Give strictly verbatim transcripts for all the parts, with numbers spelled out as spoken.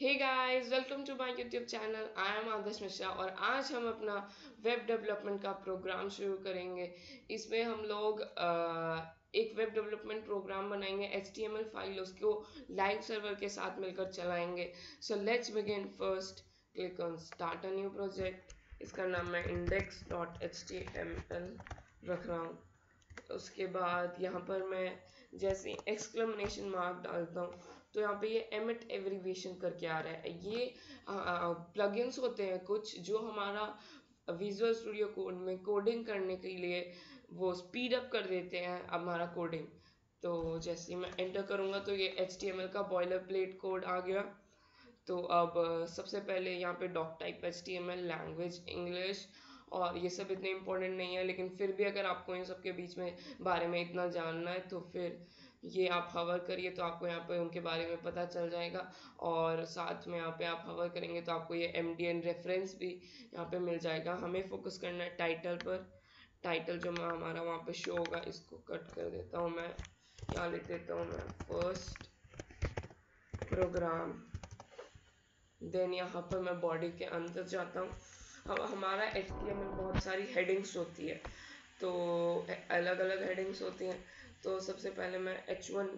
Hey guys, welcome to my YouTube channel. I am Adarsh Mishra और आज हम अपना वेब डेवलपमेंट का प्रोग्राम शुरू करेंगे। इसमें हम लोग आ, एक वेब डेवलपमेंट प्रोग्राम बनाएंगे, H T M L file उसको लाइव सर्वर के साथ मिलकर चलाएंगे। So let's begin. First click on start a new project. इसका नाम मैं index dot H T M L रख रहा हूँ। उसके बाद यहाँ पर मैं जैसे एक्सक्लेमेशन मार्क डालता हूँ तो यहाँ पे ये एमिट एवरीवेशन करके आ रहा है। ये प्लगइन्स होते हैं कुछ जो हमारा विजुअल स्टूडियो कोड में कोडिंग करने के लिए वो स्पीड अप कर देते हैं हमारा कोडिंग। तो जैसे मैं एंटर करूँगा तो ये एच टी एम एल का बॉयलर प्लेट कोड आ गया। तो अब सबसे पहले यहाँ पे doctype H T M L, language English, और ये सब इतने इम्पोर्टेंट नहीं है, लेकिन फिर भी अगर आपको इन सब के बीच में बारे में इतना जानना है तो फिर ये आप हवर करिए तो आपको यहाँ पे उनके बारे में पता चल जाएगा। और साथ में यहाँ पे आप हवर करेंगे तो आपको ये एम डी एन रेफरेंस भी यहाँ पे मिल जाएगा। हमें फोकस करना है टाइटल पर। टाइटल जो हमारा वहाँ पे शो होगा इसको कट कर देता हूँ मैं। यहाँ लिख देता हूँ मैं फर्स्ट प्रोग्राम। देन यहाँ पर मैं बॉडी के अंदर जाता हूँ। अब हमारा एच टी एम एल में बहुत सारी हेडिंग्स होती है, तो अलग अलग हेडिंग्स होती हैं। तो सबसे पहले मैं एच वन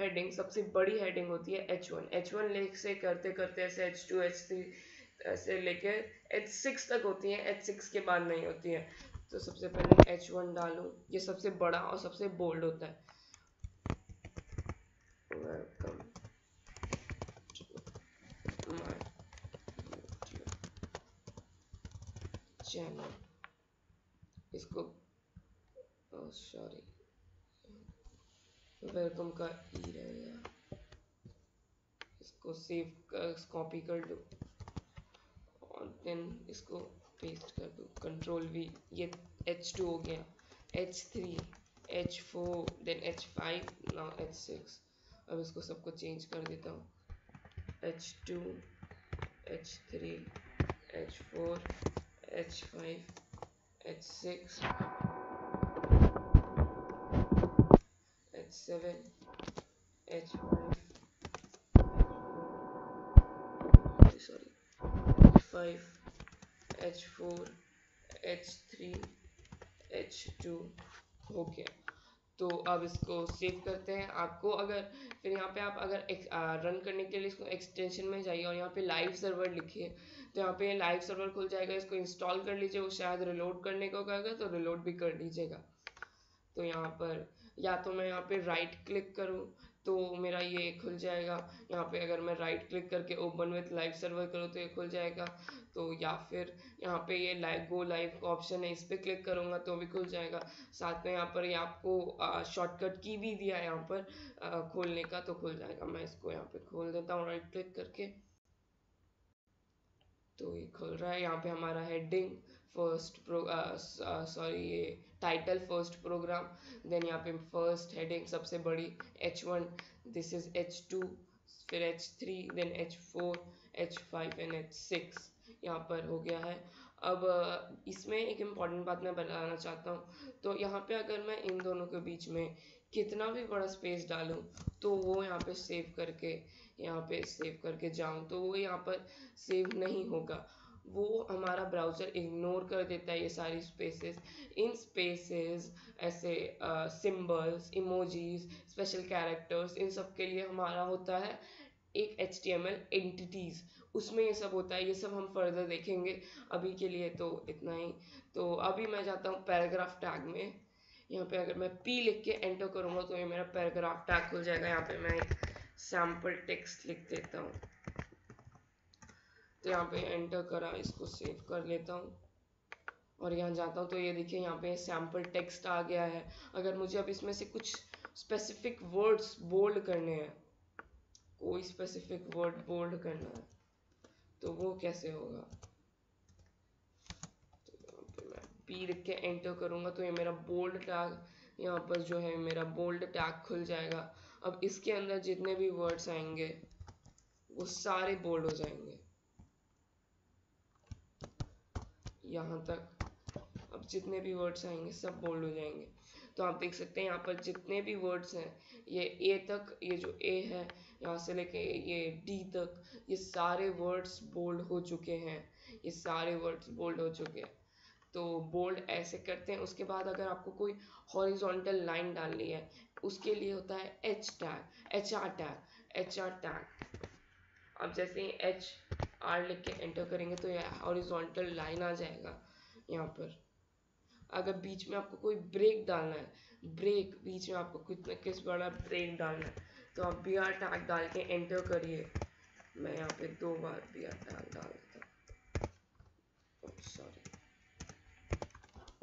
हेडिंग, सबसे बड़ी हेडिंग होती है एच वन। एच वन लेख से करते करते ऐसे एच टू, एच थ्री से लेके एच सिक्स तक होती है। एच सिक्स के बाद नहीं होती है। तो सबसे पहले एच वन डालूँ। ये सबसे बड़ा और सबसे बोल्ड होता है। Welcome channel. इसको सॉरी वेलकम का ई रहेगा, इसको सेव कर कॉपी कर दो और देन इसको पेस्ट कर दो, कंट्रोल वी। ये एच टू हो गया, H three, H four, then H five, now H six. अब इसको सबको चेंज कर देता हूँ। H two, H three, H four, H five, H six, H seven, H five, sorry H five, H four, H three, H two हो गया। तो अब इसको सेव करते हैं। आपको अगर फिर यहाँ पे आप अगर एक, आ, रन करने के लिए इसको एक्सटेंशन में जाइए और यहाँ पे लाइव सर्वर लिखिए तो यहाँ पे लाइव सर्वर खुल जाएगा। इसको इंस्टॉल कर लीजिए। वो शायद रिलोड करने को कहेगा तो रिलोड भी कर लीजिएगा। तो यहाँ पर या तो मैं यहाँ पे राइट क्लिक करूँ तो मेरा ये खुल जाएगा। यहाँ पे अगर मैं राइट क्लिक करके ओपन विथ लाइव सर्वर करूँ तो ये खुल जाएगा। तो या फिर यहाँ पे ये लाइव गो लाइव का ऑप्शन है, इस पर क्लिक करूँगा तो भी खुल जाएगा। साथ में यहाँ पर ये आपको शॉर्टकट की भी दिया है यहाँ पर आ, खोलने का, तो खुल जाएगा। मैं इसको यहाँ पे खोल देता हूँ राइट क्लिक करके। तो ये खुल रहा है। यहाँ पे हमारा हेडिंग फर्स्ट प्रो सॉरी ये टाइटल फर्स्ट प्रोग्राम। देन यहाँ पे फर्स्ट हेडिंग सबसे बड़ी H one, this is H two, फिर H three, then H four, H five and H six यहाँ पर हो गया है। अब इसमें एक इम्पॉर्टेंट बात मैं बताना चाहता हूँ। तो यहाँ पे अगर मैं इन दोनों के बीच में कितना भी बड़ा स्पेस डालूँ तो वो यहाँ पे सेव करके यहाँ पे सेव करके जाऊँ तो वो यहाँ पर सेव नहीं होगा। वो हमारा ब्राउज़र इग्नोर कर देता है ये सारी स्पेसेस। इन स्पेसेस ऐसे सिंबल्स, इमोजीज, स्पेशल कैरेक्टर्स, इन सब के लिए हमारा होता है एक H T M L entities. उसमें ये सब होता है। ये सब हम फर्दर देखेंगे, अभी के लिए तो इतना ही। तो अभी मैं जाता हूँ पैराग्राफ टैग में। यहाँ पे अगर मैं पी लिख के एंटर करूँगा तो ये मेरा पैराग्राफ टैग खुल जाएगा। यहाँ पे मैं एक सैम्पल टेक्स्ट लिख देता हूँ। तो यहाँ पे एंटर करा, इसको सेव कर लेता हूँ और यहाँ जाता हूँ। तो ये देखिए यहाँ पे सैम्पल टेक्स्ट आ गया है। अगर मुझे अब इसमें से कुछ स्पेसिफिक वर्ड्स बोल्ड करने हैं, कोई स्पेसिफिक वर्ड बोल्ड करना है तो वो कैसे होगा? तो यहाँ पे मैं पी लिख के एंटर करूँगा तो ये मेरा बोल्ड टैग यहाँ पर जो है मेरा बोल्ड टैग खुल जाएगा। अब इसके अंदर जितने भी वर्ड्स आएंगे वो सारे बोल्ड हो जाएंगे यहाँ तक। अब जितने भी वर्ड्स आएंगे सब बोल्ड हो जाएंगे। तो आप देख सकते हैं यहाँ पर जितने भी वर्ड्स हैं, ये ए तक, ये जो ए है यहाँ से लेके ये डी तक, ये सारे वर्ड्स बोल्ड हो चुके हैं, ये सारे वर्ड्स बोल्ड हो चुके हैं। तो बोल्ड ऐसे करते हैं। उसके बाद अगर आपको कोई हॉरिजॉन्टल लाइन डालनी है, उसके लिए होता है H tag, H R tag, H R tag. अब जैसे ही एच आर लिख के एंटर करेंगे तो यह हॉरिजॉन्टल लाइन आ जाएगा यहाँ पर। अगर बीच में आपको कोई ब्रेक डालना है, ब्रेक बीच में आपको कितना किस बड़ा ब्रेक डालना है, तो आप बी आर टैग डाल के एंटर करिए। मैं यहाँ पे दो बार बी आर टैग डाल देता हूँ, सॉरी।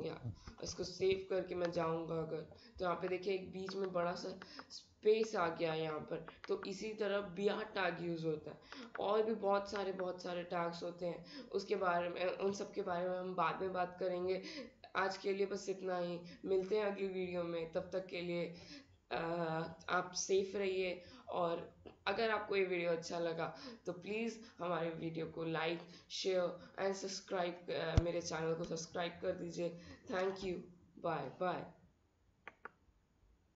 या इसको सेव करके मैं जाऊंगा अगर, तो यहाँ पे देखिए एक बीच में बड़ा सा स्पेस आ गया यहाँ पर। तो इसी तरह बी आर टैग यूज़ होता है। और भी बहुत सारे बहुत सारे टैग्स होते हैं, उसके बारे में, उन सब के बारे में हम बाद में बात करेंगे। आज के लिए बस इतना ही, मिलते हैं अगली वीडियो में। तब तक के लिए आ, आप सेफ रहिए। और अगर आपको ये वीडियो अच्छा लगा तो प्लीज़ हमारे वीडियो को लाइक, शेयर एंड सब्सक्राइब, मेरे चैनल को सब्सक्राइब कर दीजिए। Thank you, bye bye.